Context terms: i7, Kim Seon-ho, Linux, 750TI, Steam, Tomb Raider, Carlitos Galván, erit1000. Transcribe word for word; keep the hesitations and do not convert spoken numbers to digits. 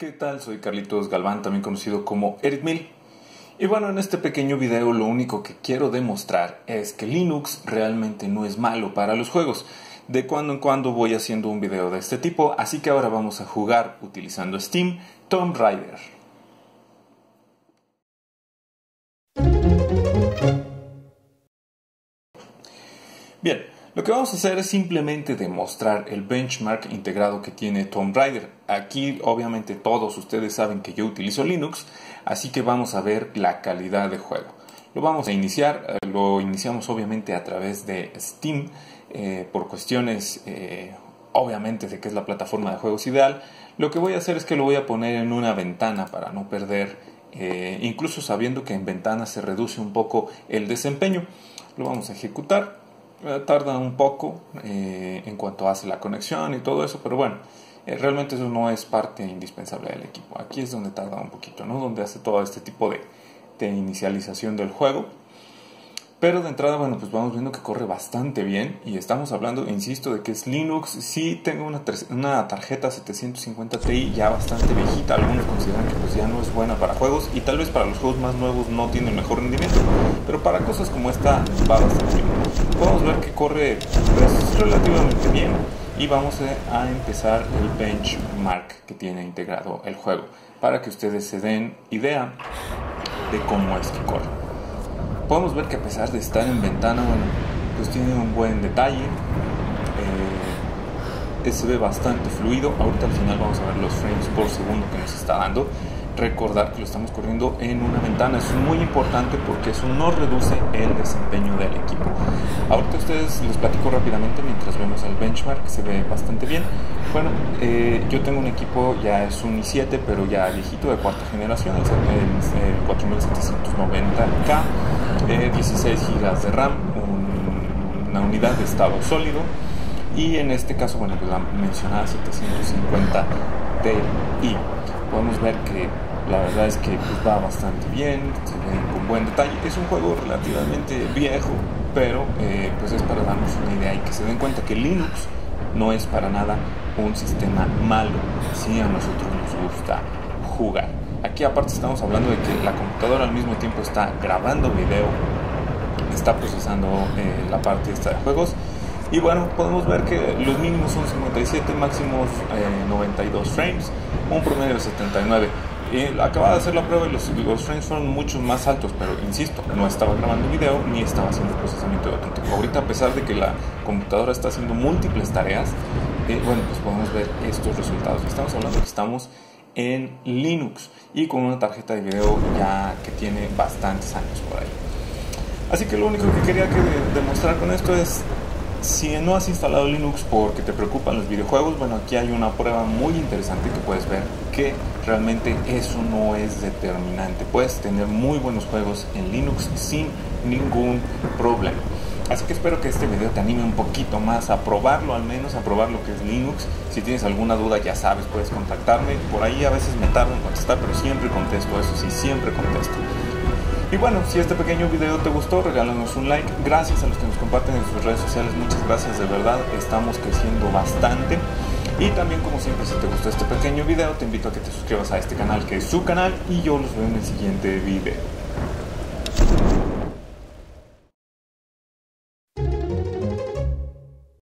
¿Qué tal? Soy Carlitos Galván, también conocido como erit mil. Y bueno, en este pequeño video lo único que quiero demostrar es que Linux realmente no es malo para los juegos. De cuando en cuando voy haciendo un video de este tipo, así que ahora vamos a jugar utilizando Steam, Tomb Raider. Bien. Lo que vamos a hacer es simplemente demostrar el benchmark integrado que tiene Tomb Raider. Aquí obviamente todos ustedes saben que yo utilizo Linux, así que vamos a ver la calidad de juego. Lo vamos a iniciar, lo iniciamos obviamente a través de Steam, eh, por cuestiones eh, obviamente de que es la plataforma de juegos ideal. Lo que voy a hacer es que lo voy a poner en una ventana para no perder, eh, incluso sabiendo que en ventana se reduce un poco el desempeño. Lo vamos a ejecutar. Tarda un poco eh, en cuanto hace la conexión y todo eso, pero bueno, eh, realmente eso no es parte indispensable del equipo. Aquí es donde tarda un poquito, ¿no? Donde hace todo este tipo de, de inicialización del juego. Pero de entrada, bueno, pues vamos viendo que corre bastante bien. Y estamos hablando, insisto, de que es Linux. Sí tengo una, una tarjeta setecientos cincuenta Ti ya bastante viejita. Algunos consideran que pues ya no es buena para juegos. Y tal vez para los juegos más nuevos no tiene el mejor rendimiento. Pero para cosas como esta va bastante bien. Podemos ver que corre pues, relativamente bien y vamos a empezar el benchmark que tiene integrado el juego para que ustedes se den idea de cómo es que corre. Podemos ver que a pesar de estar en ventana, bueno, pues tiene un buen detalle, eh, se ve bastante fluido. Ahorita al final vamos a ver los frames por segundo que nos está dando. Recordar que lo estamos corriendo en una ventana, es muy importante porque eso no reduce el desempeño del equipo. Ahorita ustedes les platico rápidamente mientras vemos el benchmark, se ve bastante bien. Bueno, eh, yo tengo un equipo, ya es un i siete, pero ya viejito, de cuarta generación, el, el, el cuatro mil setecientos noventa K, eh, dieciséis gigas de RAM, un, una unidad de estado sólido, y en este caso, bueno, la mencionada setecientos cincuenta Ti. Podemos ver que la verdad es que pues, va bastante bien, se ve con buen detalle. Es un juego relativamente viejo, pero eh, pues es para darnos una idea y que se den cuenta que Linux no es para nada un sistema malo si a nosotros nos gusta jugar. Aquí aparte estamos hablando de que la computadora al mismo tiempo está grabando video, está procesando eh, la parte esta de juegos. Y bueno, podemos ver que los mínimos son cincuenta y siete, máximos eh, noventa y dos frames, un promedio de setenta y nueve. Eh, acababa de hacer la prueba y los, los frames fueron muchos más altos, pero insisto, no estaba grabando video ni estaba haciendo procesamiento de otro tipo. Ahorita, a pesar de que la computadora está haciendo múltiples tareas, eh, bueno, pues podemos ver estos resultados. Estamos hablando que estamos en Linux y con una tarjeta de video ya que tiene bastantes años por ahí. Así que lo único que quería que de, demostrar con esto es... Si no has instalado Linux porque te preocupan los videojuegos, bueno, aquí hay una prueba muy interesante que puedes ver que realmente eso no es determinante. Puedes tener muy buenos juegos en Linux sin ningún problema. Así que espero que este video te anime un poquito más a probarlo, al menos a probar lo que es Linux. Si tienes alguna duda, ya sabes, puedes contactarme. Por ahí a veces me tardo en contestar, pero siempre contesto, eso sí, siempre contesto. Y bueno, si este pequeño video te gustó, regálanos un like. Gracias a los que nos comparten en sus redes sociales, muchas gracias, de verdad, estamos creciendo bastante. Y también, como siempre, si te gustó este pequeño video, te invito a que te suscribas a este canal, que es su canal, y yo los veo en el siguiente video.